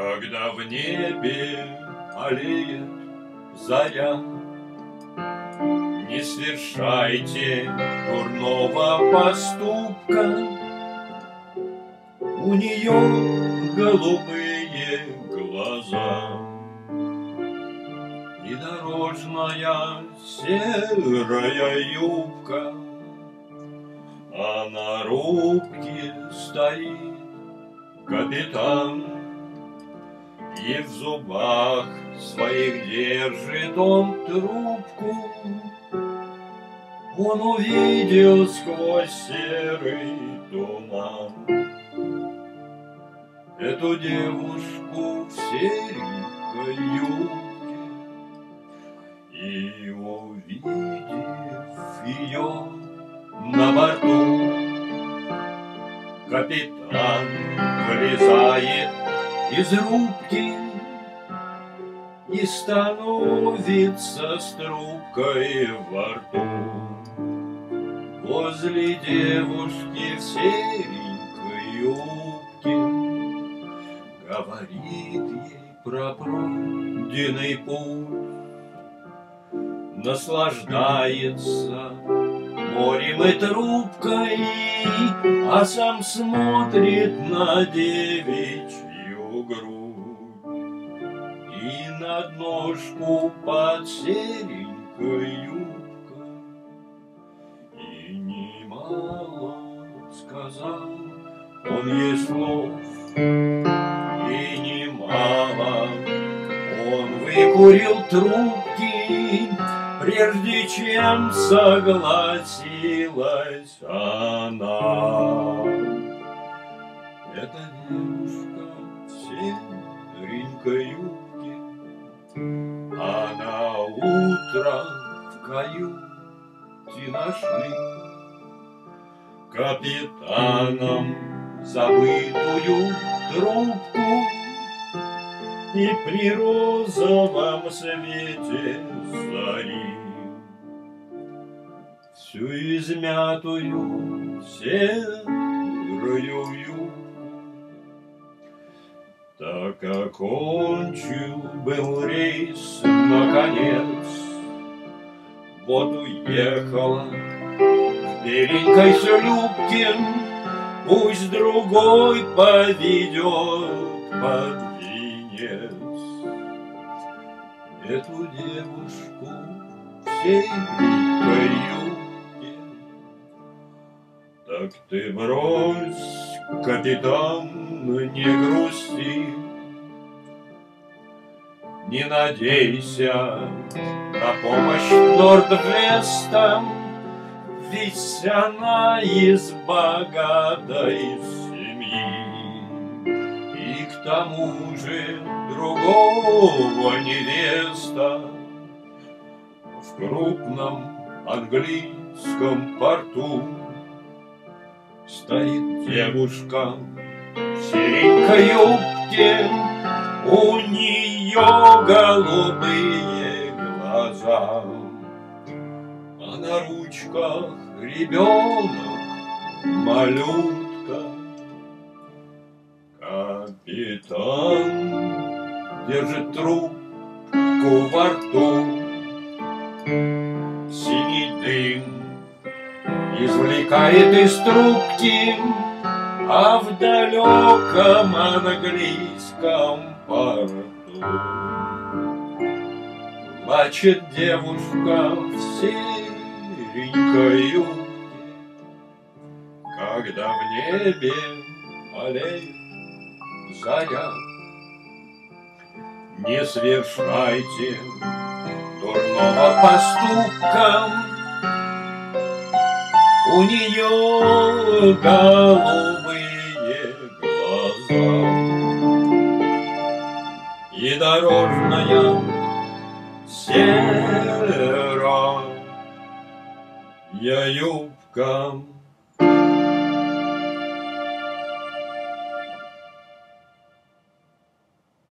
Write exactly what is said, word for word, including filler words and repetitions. Когда в небе алеет заря, не совершайте дурного поступка. У нее голубые глаза и дорожная серая юбка, а на рубке стоит капитан и в зубах своих держит он трубку. Он увидел сквозь серый туман эту девушку в серенькой юбке. И, увидев ее на борту, капитан вылезает из рубки и становится с трубкой во рту возле девушки в серенькой юбке. Говорит ей про пройденный путь, наслаждается морем и трубкой, а сам смотрит на девичью и на ножку под серенькой юбкой. И немало сказал он ей слов, и немало он выкурил трубки, прежде чем согласилась она. Эта девушка в серенькой юбке, а на утро в каюте нашли капитаном забытую трубку и при розовом свете зари всю измятую серую юбку. Так как окончил был рейс наконец, вот уехала в беленькой шлюпке, пусть другой поведет под венец эту девушку в серенькой юбке. Так ты брось, капитан, не грусти, не надейся на помощь Норд-Веста, ведь она из богатой семьи, и к тому же другого невеста в крупном английском порту. Стоит девушка в серенькой юбке, у нее голубые глаза, а на ручках ребенок малютка. Капитан держит трубку во рту, синий дым извлекает из трубки, а в далеком английском порту плачет девушка в серенькой юбке, когда в небе алеет заря. Не совершайте дурного поступка, у нее голубые глаза и дорожная серая юбка.